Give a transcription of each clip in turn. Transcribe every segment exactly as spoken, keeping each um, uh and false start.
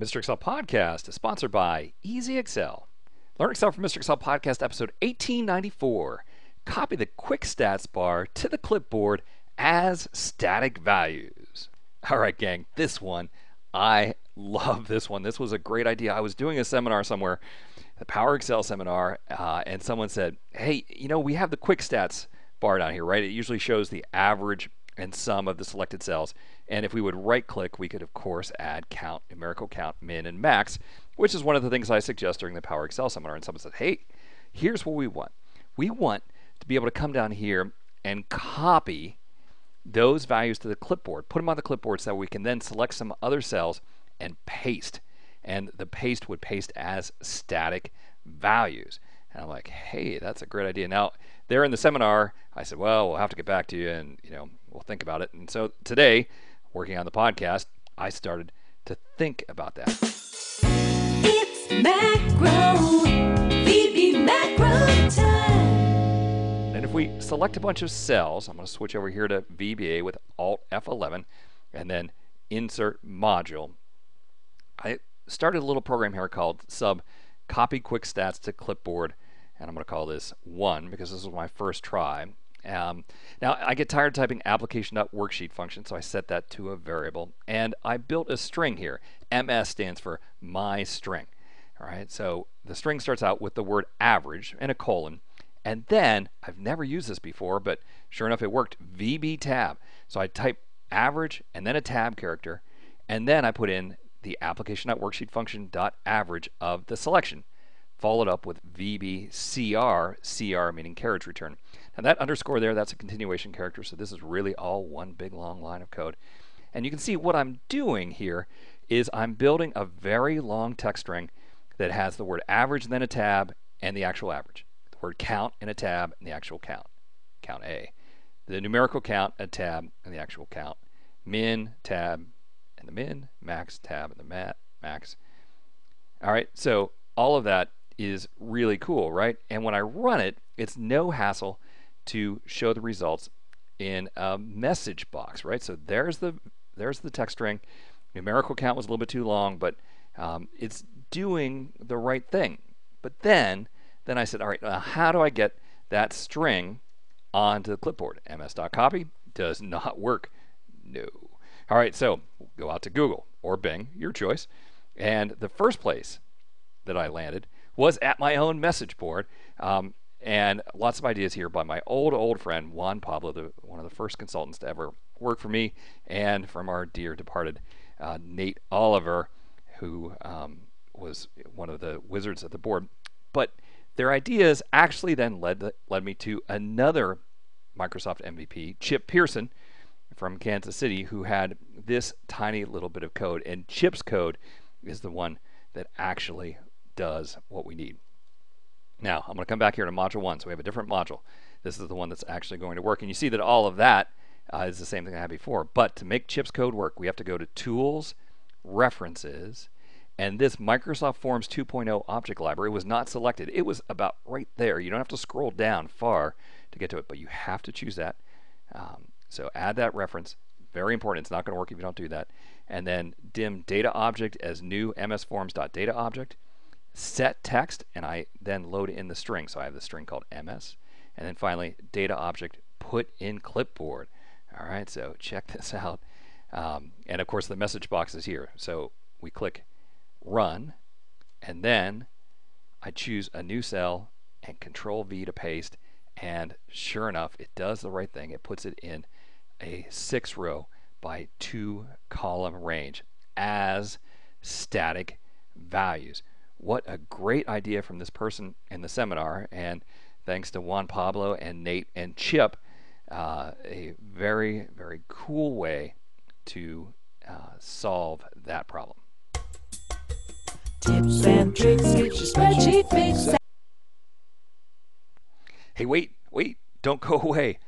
Mister Excel Podcast is sponsored by Easy Excel. Learn Excel from Mister Excel Podcast, episode eighteen ninety-four. Copy the quick stats bar to the clipboard as static values. All right, gang, this one, I love this one. This was a great idea. I was doing a seminar somewhere, the Power Excel Seminar, uh, and someone said, hey, you know, we have the quick stats bar down here, right? It usually shows the average and sum of the selected cells. And if we would right click, we could of course add count, numerical count, min and max, which is one of the things I suggest during the Power Excel Seminar. And someone said, hey, here's what we want. We want to be able to come down here and copy those values to the clipboard, put them on the clipboard so that we can then select some other cells and paste. And the paste would paste as static values. And I'm like, hey, that's a great idea. Now, there in the seminar, I said, well, we'll have to get back to you and, you know, we'll think about it. And so today, working on the podcast, I started to think about that. It's macro, V B macro time. And if we select a bunch of cells, I'm going to switch over here to V B A with Alt F eleven and then insert module. I started a little program here called sub copy quick stats to clipboard, and I'm going to call this one because this was my first try. Um, now I get tired typing application.worksheet function, so I set that to a variable, and I built a string here. M S stands for my string. All right, so the string starts out with the word average and a colon, and then I've never used this before, but sure enough, it worked. V B tab. So I type average and then a tab character, and then I put in the application.worksheet function dot average of the selection, followed up with V B C R, C R meaning carriage return. Now that underscore there, that's a continuation character, so this is really all one big long line of code. And you can see what I'm doing here is I'm building a very long text string that has the word average and then a tab and the actual average, the word count and a tab and the actual count, count A, the numerical count, a tab and the actual count, min, tab, and the min, max, tab, and the mat, max. All right, so all of that is really cool, right? And when I run it, it's no hassle to show the results in a message box, right? So there's the there's the text string. Numerical count was a little bit too long, but um, it's doing the right thing. But then, then I said, all right, now how do I get that string onto the clipboard? M S.copy does not work. No. All right, so go out to Google or Bing, your choice. And the first place that I landed was at my own message board. Um, and lots of ideas here by my old, old friend, Juan Pablo, the, one of the first consultants to ever work for me, and from our dear departed uh, Nate Oliver, who um, was one of the wizards at the board. But their ideas actually then led, the, led me to another Microsoft M V P, Chip Pearson, from Kansas City, who had this tiny little bit of code, and Chip's code is the one that actually does what we need. Now I'm going to come back here to module one, so we have a different module. This is the one that's actually going to work, and you see that all of that uh, is the same thing I had before, but to make Chip's code work, we have to go to Tools, References, and this Microsoft Forms two point oh Object Library was not selected. It was about right there. You don't have to scroll down far to get to it, but you have to choose that. Um, So add that reference, very important. It's not going to work if you don't do that. And then dim data object as new msForms.dataObject, set text, and I then load in the string. So I have the string called M S. And then finally, data object put in clipboard. All right, so check this out. Um, and of course, the message box is here. So we click run, and then I choose a new cell and control V to paste. And sure enough, it does the right thing. It puts it in a six row by two column range as static values. What a great idea from this person in the seminar, and thanks to Juan Pablo and Nate and Chip, uh, a very, very cool way to uh, solve that problem. Tips and tricks, get your spreadsheet fixed. Hey, wait, wait, don't go away.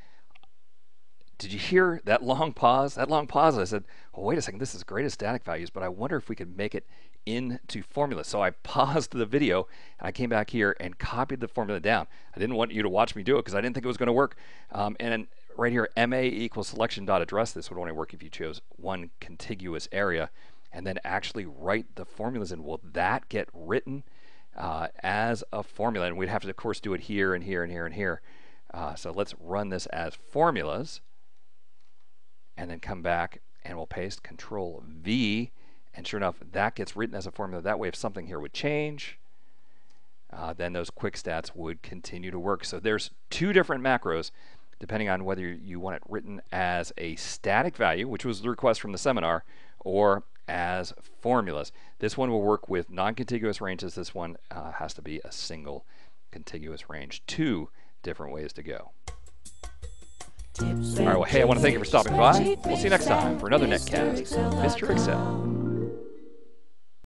Did you hear that long pause? That long pause, I said, oh, wait a second, this is great as static values, but I wonder if we could make it into formula. So I paused the video, and I came back here and copied the formula down. I didn't want you to watch me do it because I didn't think it was going to work. Um, and right here, M A equals selection dot address. This would only work if you chose one contiguous area. and then actually write the formulas in. Will that get written uh, as a formula? And we'd have to, of course, do it here and here and here and here. Uh, so let's run this as formulas, and then come back and we'll paste Control V, and sure enough, that gets written as a formula. That way, if something here would change, uh, then those quick stats would continue to work. So there's two different macros, depending on whether you want it written as a static value, which was the request from the seminar, or as formulas. This one will work with non-contiguous ranges. This one uh, has to be a single contiguous range. Two different ways to go. All right, well, hey, I want to thank you for stopping by. We'll see you next time for another netcast, Mister Excel.